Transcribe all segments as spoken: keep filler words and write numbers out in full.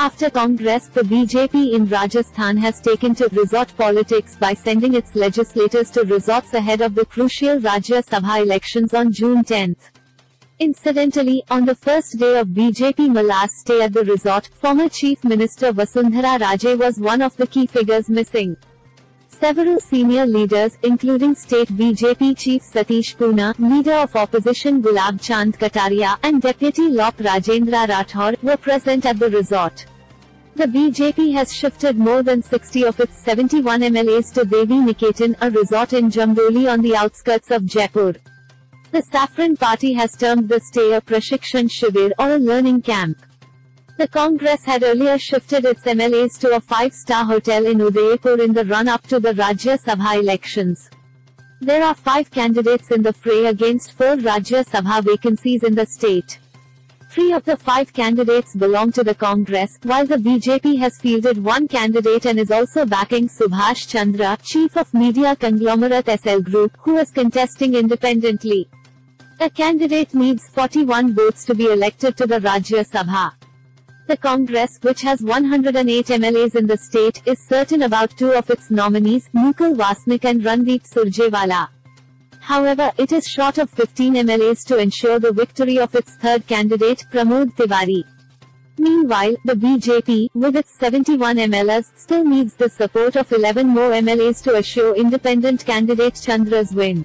After Congress, the B J P in Rajasthan has taken to resort politics by sending its legislators to resorts ahead of the crucial Rajya Sabha elections on June tenth. Incidentally, on the first day of B J P Mala's stay at the resort, former Chief Minister Vasundhara Raje was one of the key figures missing. Several senior leaders, including state B J P chief Satish Puna, leader of opposition Gulab Chand Kataria, and deputy L O P Rajendra Rathore, were present at the resort. The B J P has shifted more than sixty of its seventy-one M L As to Devi Niketan, a resort in Jamboli on the outskirts of Jaipur. The Saffron Party has termed the stay a Prashikshan Shivir or a learning camp. The Congress had earlier shifted its M L As to a five-star hotel in Udaipur in the run-up to the Rajya Sabha elections. There are five candidates in the fray against four Rajya Sabha vacancies in the state. Three of the five candidates belong to the Congress, while the B J P has fielded one candidate and is also backing Subhash Chandra, chief of media conglomerate S L Group, who is contesting independently. A candidate needs forty-one votes to be elected to the Rajya Sabha. The Congress, which has one hundred eight M L As in the state, is certain about two of its nominees, Mukul Vasnik and Randeep Surjewala. However, it is short of fifteen M L As to ensure the victory of its third candidate, Pramod Tiwari. Meanwhile, the B J P, with its seventy-one M L As, still needs the support of eleven more M L As to assure independent candidate Chandra's win.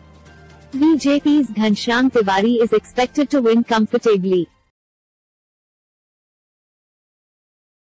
B J P's Ghanshyam Tiwari is expected to win comfortably.